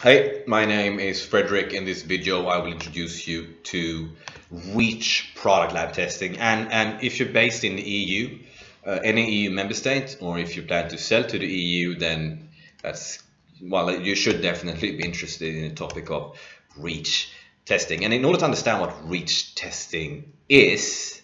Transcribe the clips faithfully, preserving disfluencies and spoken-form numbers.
Hey, my name is Frederick. In this video, I will introduce you to REACH product lab testing. And, and if you're based in the E U, uh, any E U member state, or if you plan to sell to the E U, then that's, well, you should definitely be interested in the topic of REACH testing. And in order to understand what REACH testing is,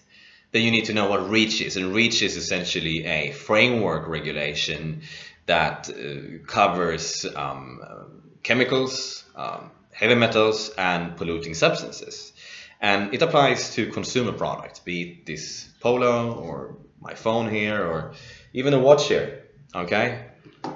then you need to know what REACH is. And REACH is essentially a framework regulation that uh, covers um, uh, chemicals, um, heavy metals, and polluting substances. And it applies to consumer products, be it this polo or my phone here, or even a watch here, okay?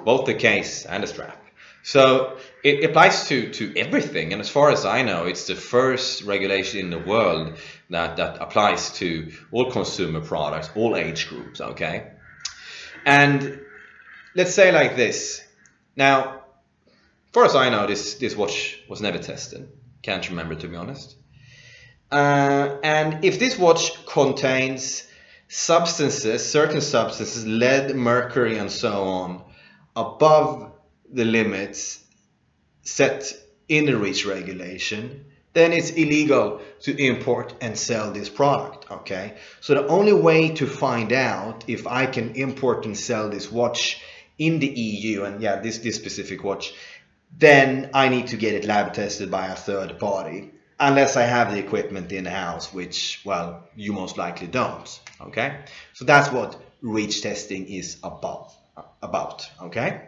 Both the case and the strap. So it applies to, to everything. And as far as I know, it's the first regulation in the world that, that applies to all consumer products, all age groups, okay? And let's say like this. Now, as far as I know, this, this watch was never tested. Can't remember, to be honest. Uh, and if this watch contains substances, certain substances, lead, mercury, and so on, above the limits set in the REACH regulation, then it's illegal to import and sell this product, okay? So the only way to find out if I can import and sell this watch in the E U, and yeah, this, this specific watch, then I need to get it lab tested by a third party, unless I have the equipment in-house, which, well, you most likely don't, okay? So that's what REACH testing is about, about, okay?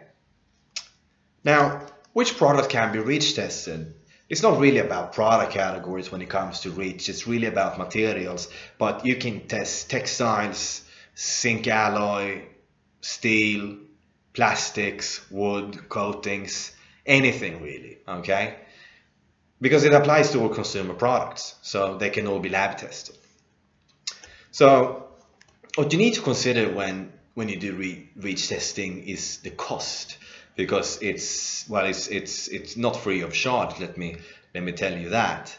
Now, which product can be REACH tested? It's not really about product categories when it comes to REACH, it's really about materials, but you can test textiles, zinc alloy, steel, plastics, wood, coatings, anything really, okay? Because it applies to all consumer products, so they can all be lab tested. So what you need to consider when when you do re REACH testing is the cost, because it's well it's it's it's not free of charge. Let me let me tell you that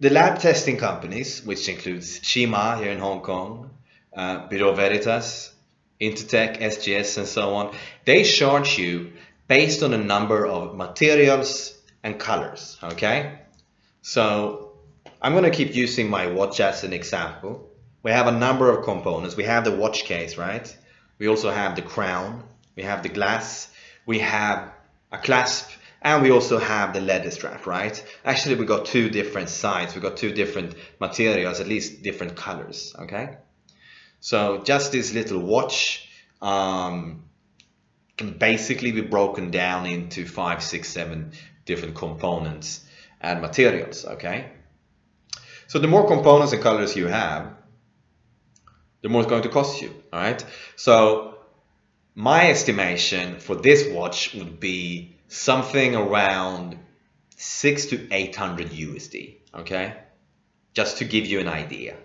the lab testing companies, which includes Shima here in Hong Kong, uh, Bureau Veritas, Intertech, S G S, and so on, they charge you based on a number of materials and colors, okay? So I'm going to keep using my watch as an example. We have a number of components. We have the watch case, right? We also have the crown, we have the glass, we have a clasp, and we also have the leather strap, right? Actually, we got two different sides, we got two different materials, at least different colors, okay? So just this little watch um, can basically be broken down into five, six, seven different components and materials, okay? So the more components and colors you have, the more it's going to cost you, all right? So my estimation for this watch would be something around six to eight hundred U S D, okay? Just to give you an idea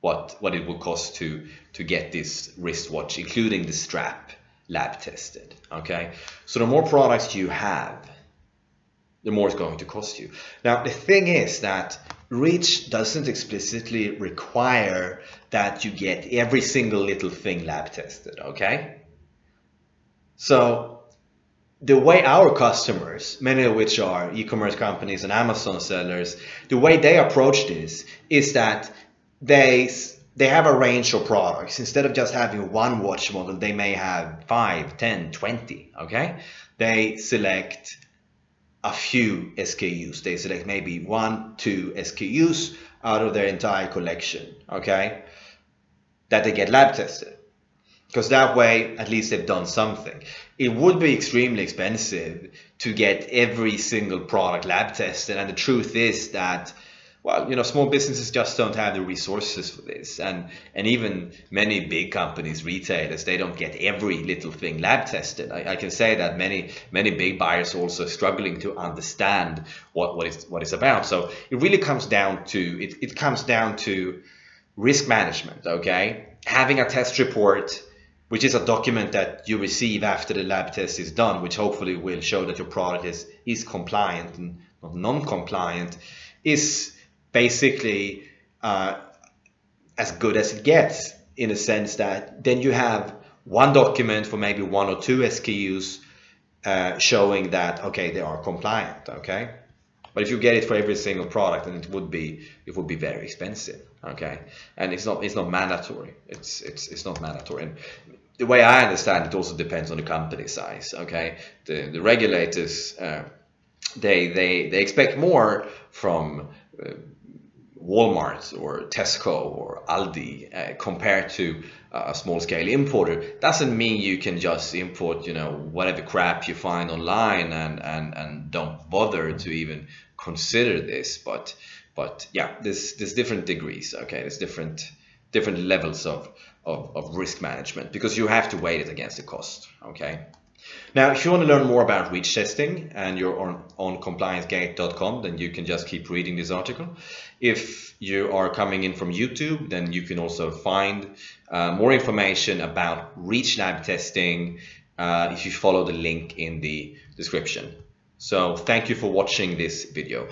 what, what it would cost to, to get this wristwatch, including the strap, lab tested, okay? So the more products you have, the more it's going to cost you. Now, the thing is that REACH doesn't explicitly require that you get every single little thing lab tested, okay? So the way our customers, many of which are e-commerce companies and Amazon sellers, the way they approach this is that they They have a range of products. Instead of just having one watch model, they may have five, ten, twenty, okay? They select a few S K Us. They select maybe one, two S K Us out of their entire collection, okay? That they get lab tested. Because that way, at least they've done something. It would be extremely expensive to get every single product lab tested. And the truth is that, well, you know, small businesses just don't have the resources for this. And, and even many big companies, retailers, they don't get every little thing lab tested. I, I can say that many, many big buyers are also struggling to understand what, what, it's, what it's about. So it really comes down to, it, it comes down to risk management, okay? Having a test report, which is a document that you receive after the lab test is done, which hopefully will show that your product is, is compliant and not non-compliant, is basically uh, as good as it gets, in a sense that then you have one document for maybe one or two S K Us uh, showing that, okay, they are compliant, okay? But if you get it for every single product, then it would be it would be very expensive, okay? And it's not it's not mandatory. It's it's it's not mandatory. And the way I understand it, also depends on the company size, okay? The the regulators uh, they they they expect more from uh, Walmart or Tesco or Aldi uh, compared to a small-scale importer. Doesn't mean you can just import, you know, whatever crap you find online and and and don't bother to even consider this. But but yeah, there's there's different degrees. Okay, there's different different levels of of of risk management because you have to weigh it against the cost. Okay. Now, if you want to learn more about REACH testing and you're on, on compliance gate dot com, then you can just keep reading this article. If you are coming in from YouTube, then you can also find uh, more information about REACH lab testing uh, if you follow the link in the description. So thank you for watching this video.